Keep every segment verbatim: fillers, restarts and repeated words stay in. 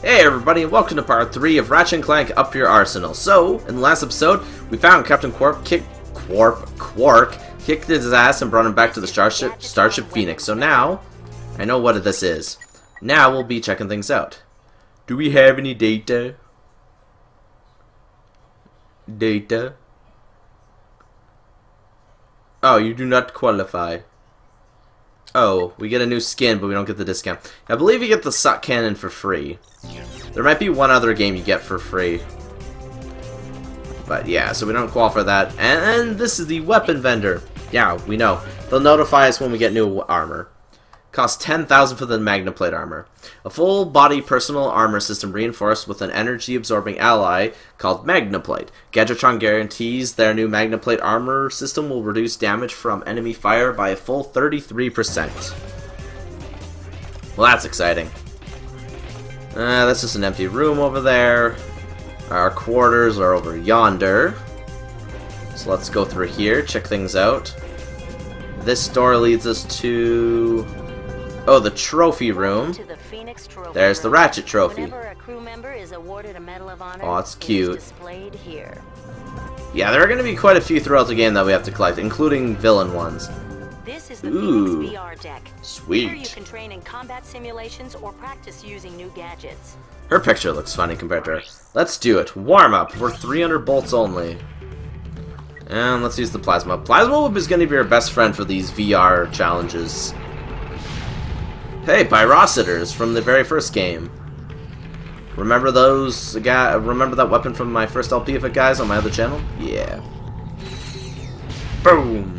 Hey everybody, and welcome to part three of Ratchet and Clank Up Your Arsenal. So, in the last episode, we found Captain Quark kick Quark Quark kicked his ass and brought him back to the Starship Starship Phoenix. So now, I know what this is. Now we'll be checking things out. Do we have any data? Data? Oh, you do not qualify. Oh, we get a new skin, but we don't get the discount. I believe you get the Suck Cannon for free. There might be one other game you get for free. But yeah, so we don't qualify for that. And, and this is the weapon vendor. Yeah, we know. They'll notify us when we get new armor. Costs ten thousand for the Magnaplate armor. A full-body personal armor system reinforced with an energy-absorbing ally called Magnaplate. Gadgetron guarantees their new Magnaplate armor system will reduce damage from enemy fire by a full thirty-three percent. Well, that's exciting. Uh, that's just an empty room over there. Our quarters are over yonder. So let's go through here, check things out. This door leads us to... oh, the trophy room. There's the Ratchet trophy. Oh, it's cute. Yeah, there are going to be quite a few throughout the game that we have to collect, including villain ones. This is the Phoenix V R deck. Sweet. Here you can train in combat simulations or practice using new gadgets. Her picture looks funny compared to her. Let's do it. Warm up. We're three hundred bolts only. And let's use the Plasma. Plasma Whip is going to be our best friend for these V R challenges. Hey, Pyrociters from the very first game. Remember those guy? Remember that weapon from my first L P of it, guys, on my other channel? Yeah. Boom.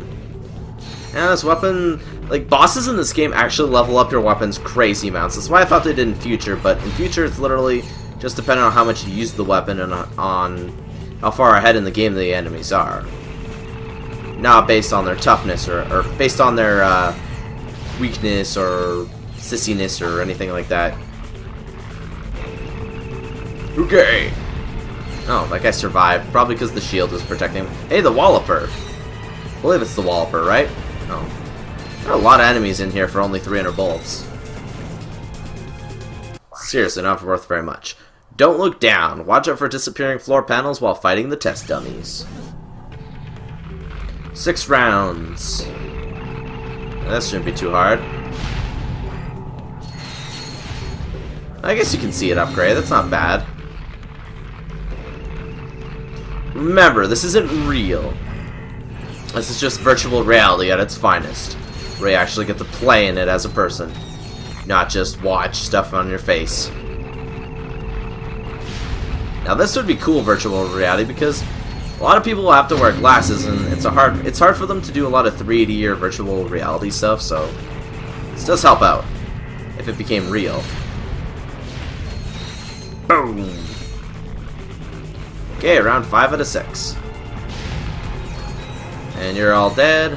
And this weapon, like bosses in this game, actually level up your weapons crazy amounts. That's why I thought they did in future, but in future it's literally just dependent on how much you use the weapon and on how far ahead in the game the enemies are. Not based on their toughness or, or based on their uh, weakness or sissiness or anything like that. Okay. Oh, that guy survived. Probably because the shield was protecting him. Hey, the Walloper. I believe it's the Walloper, right? Oh. There are a lot of enemies in here for only three hundred bolts. Seriously, not worth very much. Don't look down. Watch out for disappearing floor panels while fighting the test dummies. Six rounds. That shouldn't be too hard. I guess you can see it upgrade. That's not bad. Remember, this isn't real. This is just virtual reality at its finest, where you actually get to play in it as a person, not just watch stuff on your face. Now this would be cool virtual reality because a lot of people will have to wear glasses and it's a hard it's hard for them to do a lot of three D or virtual reality stuff, so this does help out if it became real. Boom. Okay, round five out of six. And you're all dead.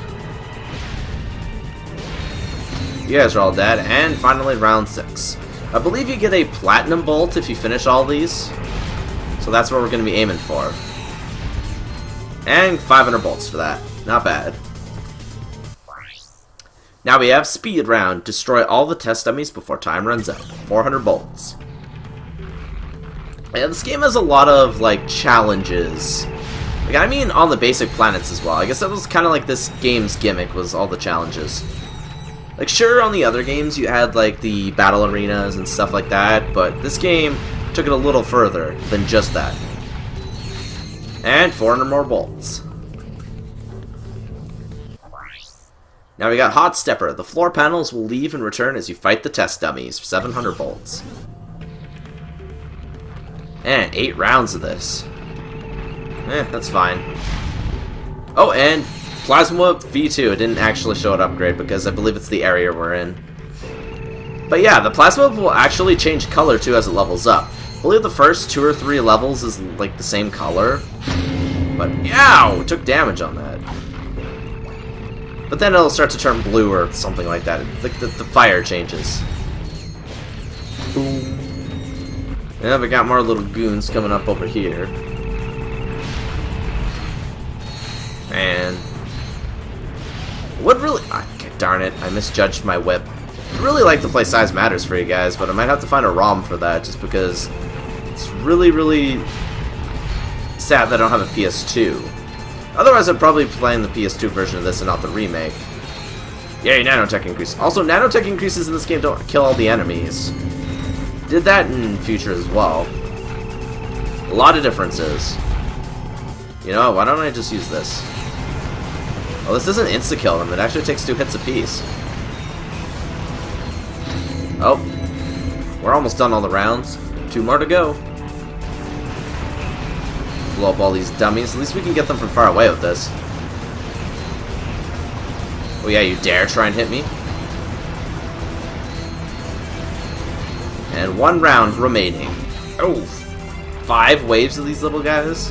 You guys are all dead. And finally round six. I believe you get a Platinum Bolt if you finish all these. So that's what we're going to be aiming for. And five hundred bolts for that. Not bad. Now we have speed round. Destroy all the test dummies before time runs out. four hundred bolts. Yeah, this game has a lot of, like, challenges. Like, I mean all the basic planets as well. I guess that was kind of like this game's gimmick, was all the challenges. Like, sure, on the other games you had, like, the battle arenas and stuff like that, but this game took it a little further than just that. And four hundred more bolts. Now we got Hot Stepper. The floor panels will leave and return as you fight the test dummies for seven hundred bolts. And eight rounds of this. Eh, that's fine. Oh, and Plasma V two. It didn't actually show an upgrade because I believe it's the area we're in. But yeah, the Plasma will actually change color too as it levels up. I believe the first two or three levels is like the same color. But ow! Took damage on that. But then it'll start to turn blue or something like that. Like the, the fire changes. Boom. Yeah, we got more little goons coming up over here. And... what really... ah, darn it, I misjudged my whip. really like to play Size Matters for you guys, but I might have to find a ROM for that, just because it's really, really sad that I don't have a P S two. Otherwise, I'd probably be playing the P S two version of this and not the remake. Yay, nanotech increase. Also, nanotech increases in this game don't kill all the enemies. Did that in future as well. A lot of differences. You know, why don't I just use this? Well, this doesn't insta-kill them. It actually takes two hits apiece. Oh. We're almost done all the rounds. Two more to go. Blow up all these dummies. At least we can get them from far away with this. Oh yeah, you dare try and hit me? And one round remaining. Oh, five waves of these little guys?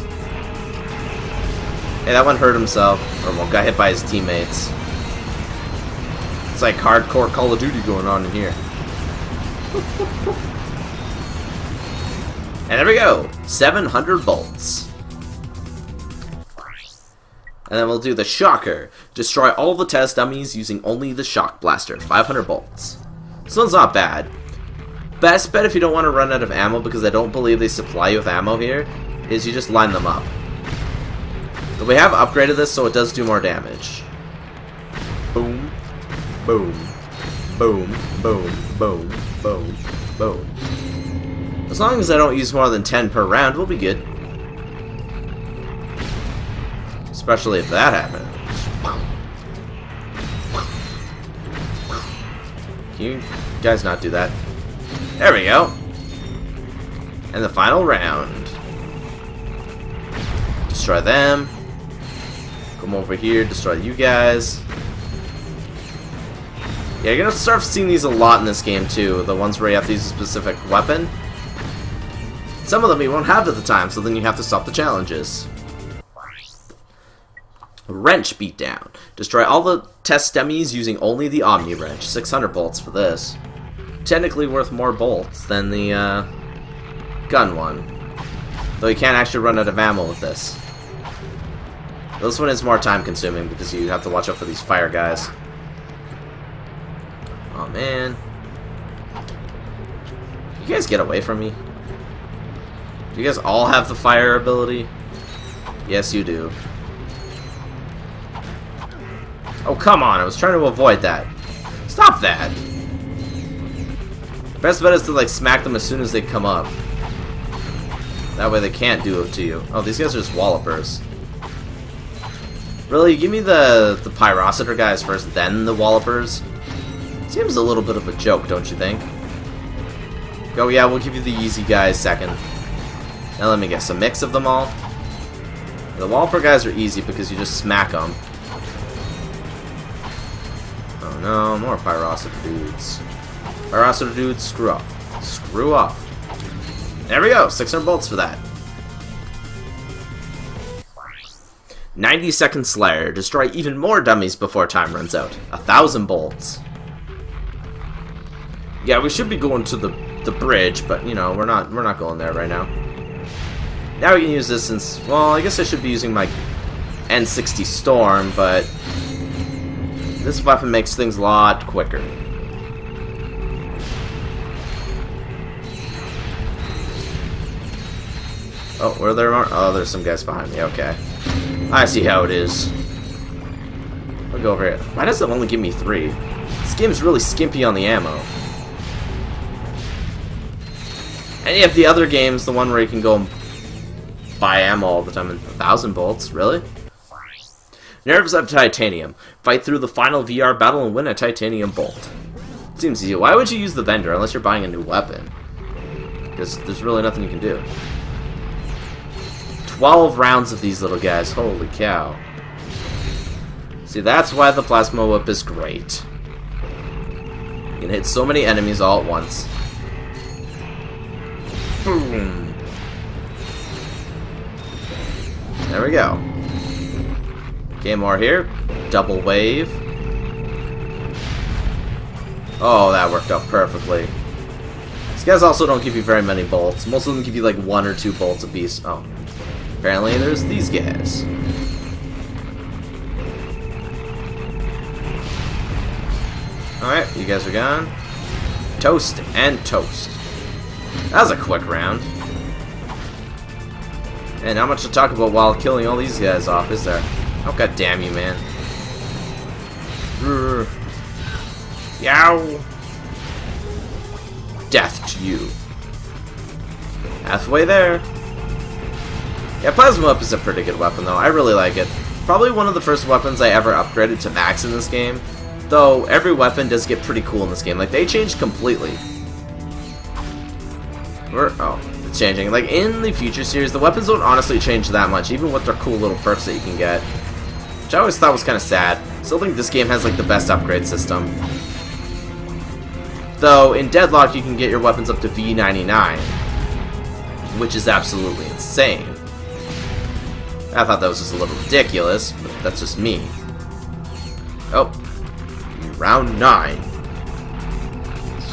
Hey, that one hurt himself. Or well, got hit by his teammates. It's like hardcore Call of Duty going on in here. And there we go! seven hundred bolts. And then we'll do the Shocker. Destroy all the test dummies using only the Shock Blaster. five hundred bolts. This one's not bad. Best bet if you don't want to run out of ammo, because I don't believe they supply you with ammo here, is you just line them up. But we have upgraded this so it does do more damage. Boom. Boom. Boom. Boom. Boom. Boom. Boom. As long as I don't use more than ten per round, we'll be good. Especially if that happens. Can you guys not do that? There we go. And the final round. Destroy them. Come over here, destroy you guys. Yeah, you're gonna start seeing these a lot in this game too. The ones where you have to use a specific weapon. Some of them you won't have at the time, so then you have to stop the challenges. Wrench beatdown. Destroy all the test dummies using only the Omni Wrench. six hundred bolts for this. Technically worth more bolts than the uh, gun one. Though you can't actually run out of ammo with this. This one is more time consuming because you have to watch out for these fire guys. Oh man. You guys get away from me. Do you guys all have the fire ability? Yes, you do. Oh, come on. I was trying to avoid that. Stop that. Best bet is to like smack them as soon as they come up. That way they can't do it to you. Oh, these guys are just Wallopers. Really, give me the, the Pyrociter guys first, then the Wallopers? Seems a little bit of a joke, don't you think? Oh yeah, we'll give you the easy guys second. Now let me guess, a mix of them all? The Walloper guys are easy because you just smack them. Oh no, more Pyrociter dudes. Pyrociter dudes, screw up. Screw up. There we go, six hundred bolts for that. ninety second Slayer. Destroy even more dummies before time runs out. one thousand bolts. Yeah, we should be going to the, the bridge, but you know, we're not we're not going there right now. Now we can use this since, well, I guess I should be using my N sixty Storm, but this weapon makes things a lot quicker. Oh, where are there more? Oh, there's some guys behind me. Okay. I see how it is. I'll go over here. Why does it only give me three? This game's really skimpy on the ammo. And you have the other games, the one where you can go and buy ammo all the time. A thousand bolts, really? Nerves of Titanium. Fight through the final V R battle and win a titanium bolt. Seems easy. Why would you use the vendor unless you're buying a new weapon? Because there's really nothing you can do. twelve rounds of these little guys, holy cow. See, that's why the Plasma Whip is great. You can hit so many enemies all at once. Boom! There we go. Game more here. Double wave. Oh, that worked out perfectly. These guys also don't give you very many bolts. Most of them give you like one or two bolts apiece. Oh. Apparently, there's these guys. Alright, you guys are gone. Toast and toast. That was a quick round. And how much to talk about while killing all these guys off, is there? Oh, god damn you, man. Grr. Yow! Death to you. Halfway there. Yeah, Plasma Whip is a pretty good weapon, though. I really like it. Probably one of the first weapons I ever upgraded to max in this game. Though, every weapon does get pretty cool in this game. Like, they changed completely. We're, oh, it's changing. Like, in the future series, the weapons don't honestly change that much, even with their cool little perks that you can get. Which I always thought was kind of sad. Still think this game has, like, the best upgrade system. Though, in Deadlock, you can get your weapons up to V ninety-nine. Which is absolutely insane. I thought that was just a little ridiculous, but that's just me. Oh. Round nine.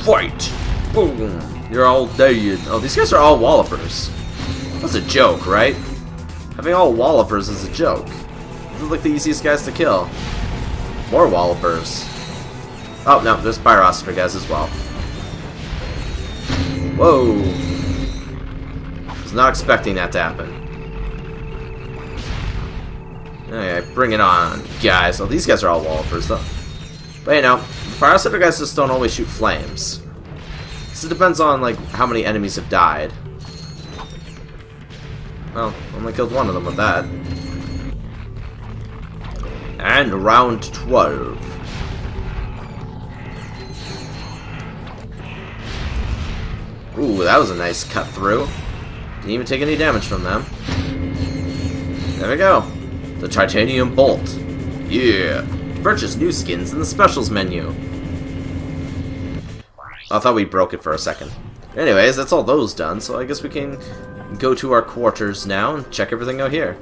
Fight! Boom! You're all dead. Oh, these guys are all Wallopers. That's a joke, right? Having all Wallopers is a joke. These look like the easiest guys to kill. More Wallopers. Oh, no, there's Pyrociter guys as well. Whoa. Was not expecting that to happen. Alright, bring it on, guys. Oh, these guys are all Wallopers, though. But, you know, the Pyrociter guys just don't always shoot flames. So it depends on, like, how many enemies have died. Well, only killed one of them with that. And round twelve. Ooh, that was a nice cut through. Didn't even take any damage from them. There we go. The Titanium Bolt. Yeah. Purchase new skins in the specials menu. I thought we broke it for a second. Anyways, that's all those done, so I guess we can go to our quarters now and check everything out here.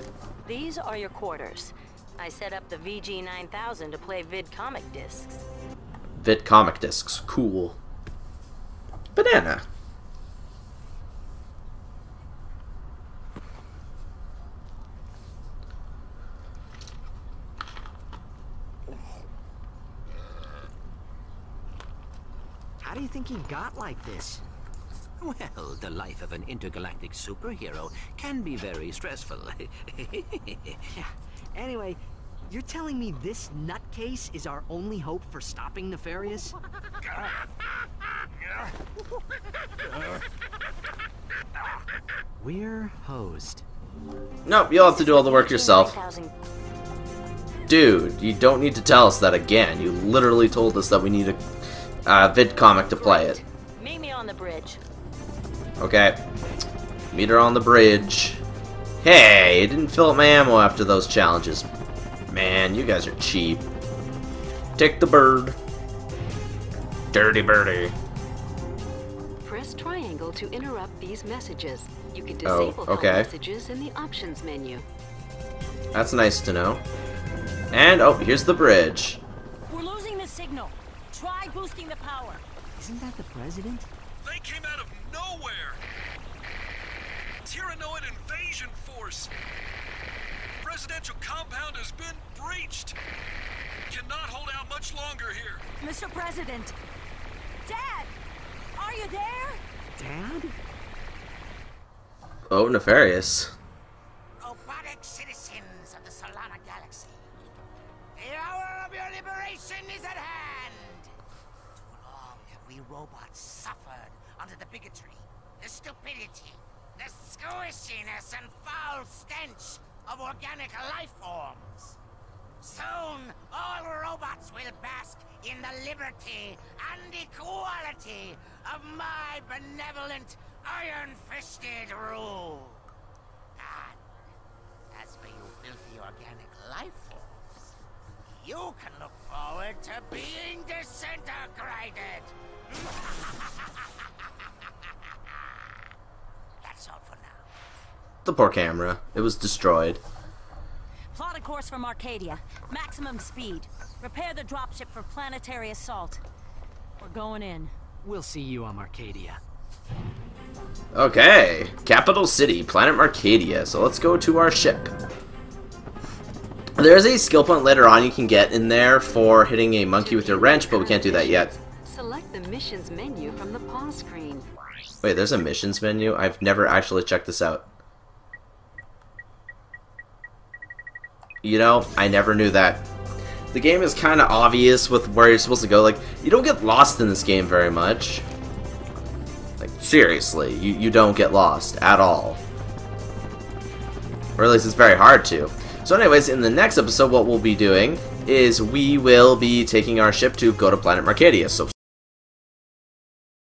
These are your quarters. I set up the V G nine thousand to play VidComic discs. VidComic discs. Cool. Banana. How do you think he got like this? Well, the life of an intergalactic superhero can be very stressful. Yeah. Anyway, you're telling me this nutcase is our only hope for stopping Nefarious? We're hosed. Nope, you'll have to do all the work yourself. Dude, you don't need to tell us that again. You literally told us that we need to... Uh, VidComic to play it. Meet me on the bridge. Okay. Meet her on the bridge. Hey, I didn't fill up my ammo after those challenges. Man, you guys are cheap. Take the bird. Dirty birdie. Press triangle to interrupt these messages. You can disable oh, okay. messages in the options menu. That's nice to know. And oh, here's the bridge. We're losing the signal. Try boosting the power. Isn't that the president? They came out of nowhere. Tyrannoid invasion force. Presidential compound has been breached. Cannot hold out much longer here. Mister President. Dad, are you there? Dad? Oh, Nefarious. Robotic citizens of the Solana Galaxy. The hour of your liberation is at hand. We robots suffered under the bigotry, the stupidity, the squishiness and foul stench of organic life forms. Soon, all robots will bask in the liberty and equality of my benevolent, iron-fisted rule. And as for you filthy organic life forms, you can look forward to being disintegrated. That's all for now. The poor camera. It was destroyed. Plot a course for Marcadia. Maximum speed. Repair the dropship for planetary assault. We're going in. We'll see you on Marcadia. Okay. Capital City, Planet Marcadia. So let's go to our ship. There's a skill point later on you can get in there for hitting a monkey with your wrench, but we can't do that yet. Select the missions menu from the pause screen. Wait, there's a missions menu? I've never actually checked this out. You know, I never knew that. The game is kind of obvious with where you're supposed to go. Like, you don't get lost in this game very much. Like, seriously, you, you don't get lost at all. Or at least it's very hard to. So anyways, in the next episode, what we'll be doing is we will be taking our ship to go to planet Marcadia. So